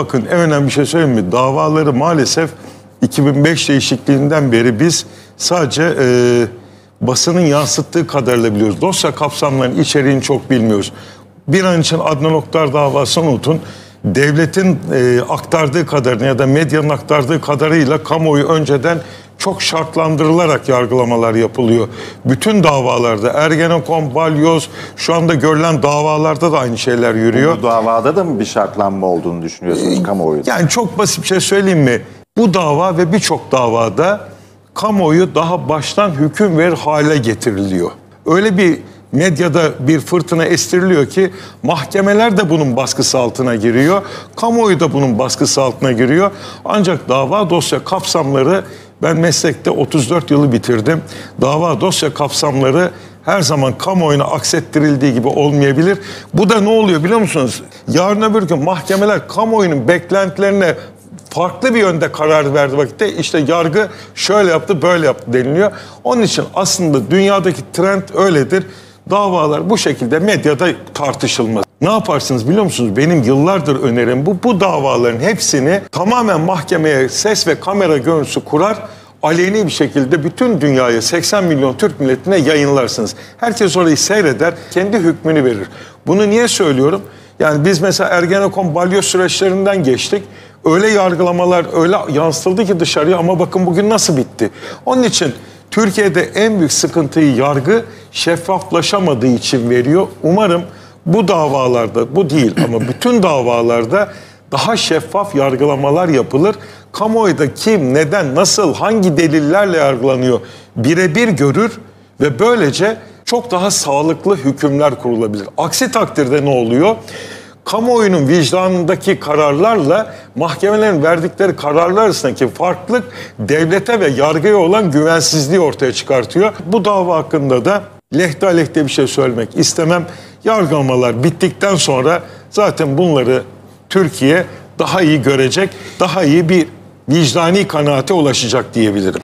bakın en önemli şey söyleyeyim mi? Davaları maalesef 2005 değişikliğinden beri biz sadece basının yansıttığı kadarıyla biliyoruz. Dosya kapsamlarının içeriğini çok bilmiyoruz. Bir an için Adnan Oktar davasını unutun. Devletin aktardığı kadarını ya da medyanın aktardığı kadarıyla kamuoyu önceden çok şartlandırılarak yargılamalar yapılıyor. Bütün davalarda Ergenekon, Balyoz, şu anda görülen davalarda da aynı şeyler yürüyor. Bu davada da mı bir şartlanma olduğunu düşünüyorsunuz kamuoyu? Yani çok basit bir şey söyleyeyim mi? Bu dava ve birçok davada kamuoyu daha baştan hüküm verir hale getiriliyor. Öyle bir medyada bir fırtına estiriliyor ki mahkemeler de bunun baskısı altına giriyor. Kamuoyu da bunun baskısı altına giriyor. Ancak dava dosya kapsamları, ben meslekte 34 yılı bitirdim. Dava dosya kapsamları her zaman kamuoyuna aksettirildiği gibi olmayabilir. Bu da ne oluyor biliyor musunuz? Yarın öbür gün mahkemeler kamuoyunun beklentilerine farklı bir yönde karar verdiği vakitte işte yargı şöyle yaptı böyle yaptı deniliyor. Onun için aslında dünyadaki trend öyledir. Davalar bu şekilde medyada tartışılmaz. Ne yaparsınız biliyor musunuz? Benim yıllardır önerim bu. Bu davaların hepsini tamamen mahkemeye ses ve kamera görüntüsü kurar, aleni bir şekilde bütün dünyaya, 80 milyon Türk milletine yayınlarsınız. Herkes orayı seyreder, kendi hükmünü verir. Bunu niye söylüyorum? Yani biz mesela Ergenekon, Balyoz süreçlerinden geçtik. Öyle yargılamalar, öyle yansıtıldı ki dışarıya, ama bakın bugün nasıl bitti. Onun için Türkiye'de en büyük sıkıntıyı yargı şeffaflaşamadığı için veriyor. Umarım bu davalarda, bu değil ama bütün davalarda daha şeffaf yargılamalar yapılır. Kamuoyda kim, neden, nasıl, hangi delillerle yargılanıyor birebir görür ve böylece çok daha sağlıklı hükümler kurulabilir. Aksi takdirde ne oluyor? Kamuoyunun vicdanındaki kararlarla mahkemelerin verdikleri kararlar arasındaki farklılık devlete ve yargıya olan güvensizliği ortaya çıkartıyor. Bu dava hakkında da lehte aleyhte bir şey söylemek istemem. Yargılamalar bittikten sonra zaten bunları Türkiye daha iyi görecek, daha iyi bir vicdani kanaate ulaşacak diyebilirim.